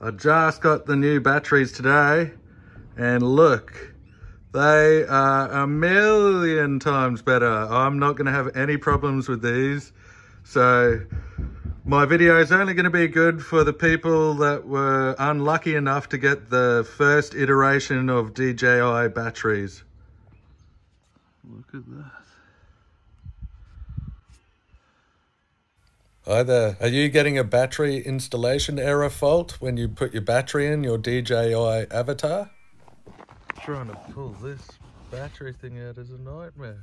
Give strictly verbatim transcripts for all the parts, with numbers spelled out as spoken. I just got the new batteries today and look, they are a million times better. I'm not going to have any problems with these. So my video is only going to be good for the people that were unlucky enough to get the first iteration of D J I batteries. Look at that. Hi there. Are you getting a battery installation error fault when you put your battery in your D J I Avata? Trying to pull this battery thing out is a nightmare.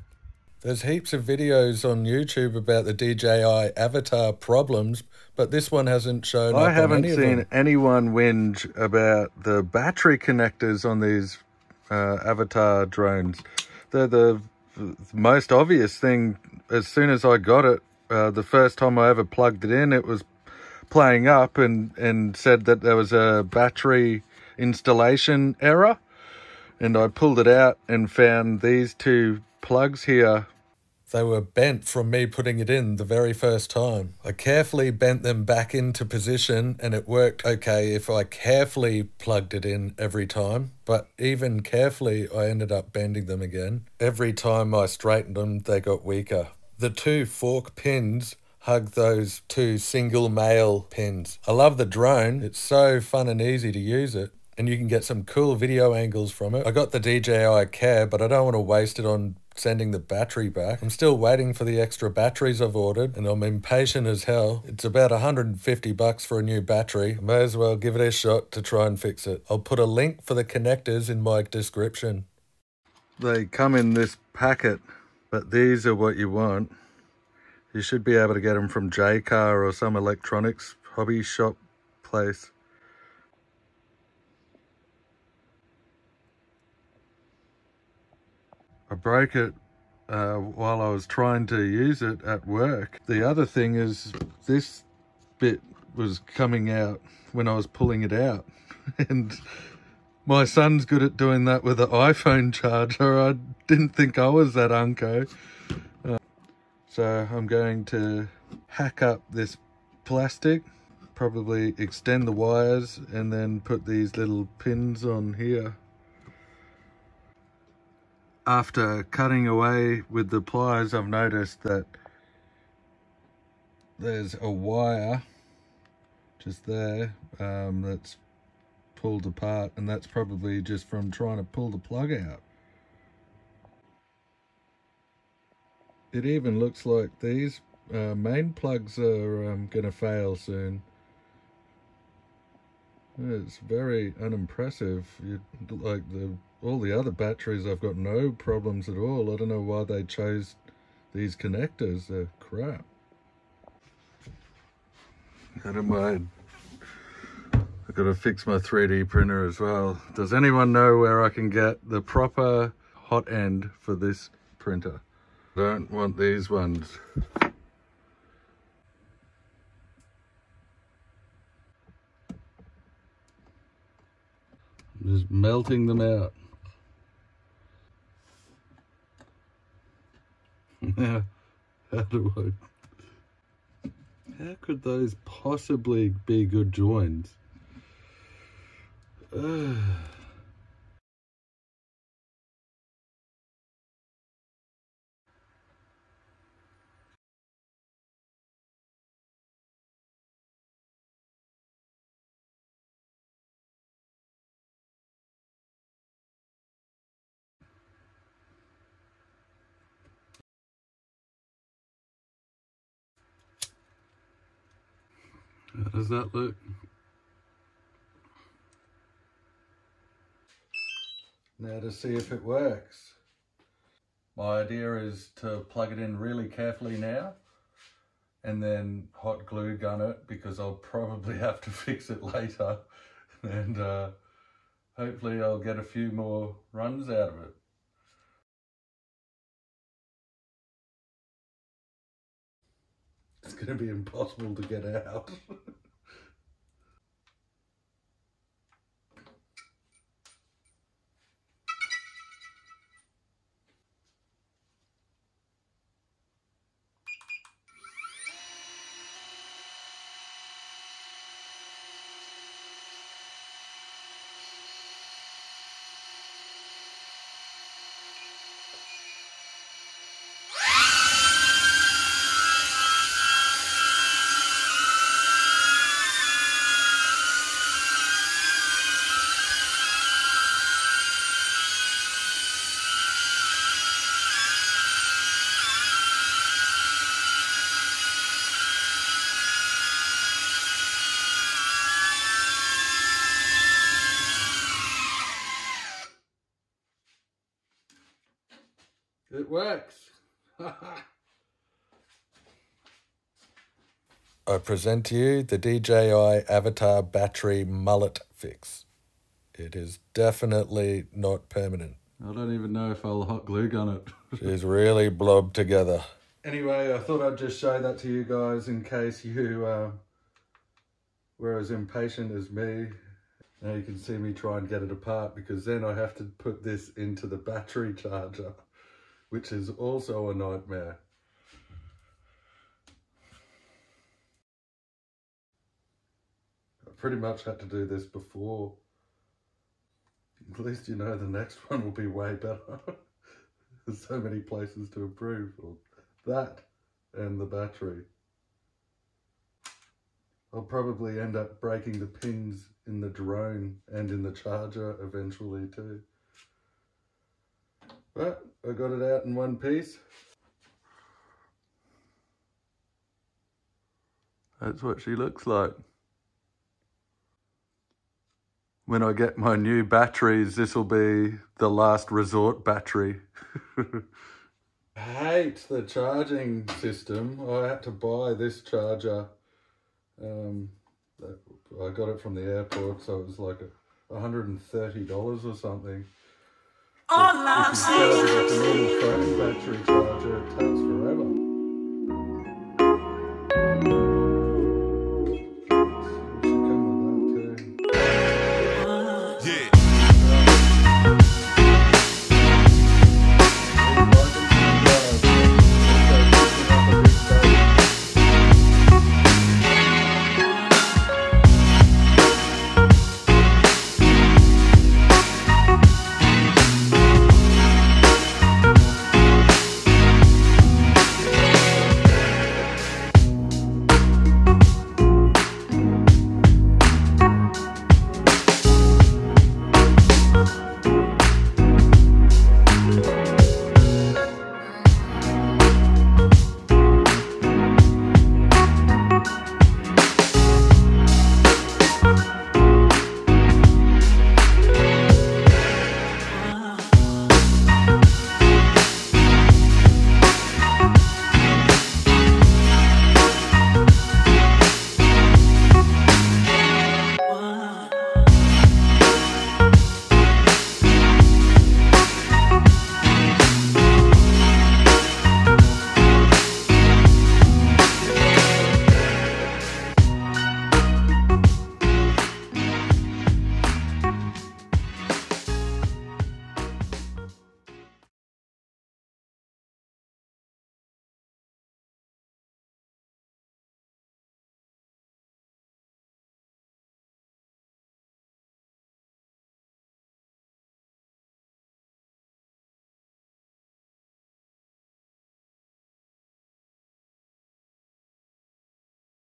There's heaps of videos on YouTube about the D J I Avata problems, but this one hasn't shown up on any of them. I haven't seen anyone whinge about the battery connectors on these uh, Avata drones. They're the most obvious thing. As soon as I got it, Uh, the first time I ever plugged it in, it was playing up and, and said that there was a battery installation error. And I pulled it out and found these two plugs here. They were bent from me putting it in the very first time. I carefully bent them back into position and it worked okay if I carefully plugged it in every time. But even carefully, I ended up bending them again. Every time I straightened them, they got weaker. The two fork pins hug those two single male pins. I love the drone. It's so fun and easy to use it. And you can get some cool video angles from it. I got the D J I Care, but I don't want to waste it on sending the battery back. I'm still waiting for the extra batteries I've ordered and I'm impatient as hell. It's about one hundred fifty bucks for a new battery. I may as well give it a shot to try and fix it. I'll put a link for the connectors in my description. They come in this packet. But these are what you want. You should be able to get them from J-Car or some electronics hobby shop place. I broke it uh, while I was trying to use it at work. The other thing is this bit was coming out when I was pulling it out. And my son's good at doing that with an iPhone charger. I didn't think I was that unco. Uh, so I'm going to hack up this plastic, probably extend the wires and then put these little pins on here. After cutting away with the pliers, I've noticed that there's a wire just there um, that's pulled apart, and that's probably just from trying to pull the plug out. It even looks like these uh, main plugs are um, gonna fail soon. It's very unimpressive. You, like the all the other batteries, I've got no problems at all. I don't know why they chose these connectors. They're crap. Never mind. I've got to fix my three D printer as well. Does anyone know where I can get the proper hot end for this printer? I don't want these ones. I'm just melting them out. Now, how do I... How could those possibly be good joins? Ugh. How does that look? Now to see if it works. My idea is to plug it in really carefully now and then hot glue gun it, because I'll probably have to fix it later, and uh, hopefully I'll get a few more runs out of it. It's going to be impossible to get out. It works. I present to you the D J I Avata battery mullet fix. It is definitely not permanent. I don't even know if I'll hot glue gun it. She's really blobbed together. Anyway, I thought I'd just show that to you guys in case you uh, were as impatient as me. Now you can see me try and get it apart, because then I have to put this into the battery charger, which is also a nightmare. Pretty much had to do this before. At least you know the next one will be way better. There's so many places to improve. That and the battery. I'll probably end up breaking the pins in the drone and in the charger eventually too. But I got it out in one piece. That's what she looks like. When I get my new batteries, this will be the last resort battery. I hate the charging system. I had to buy this charger. Um, I got it from the airport, so it was like one hundred and thirty dollars or something. All if, if you charge it with a normal phone battery charger, it takes forever.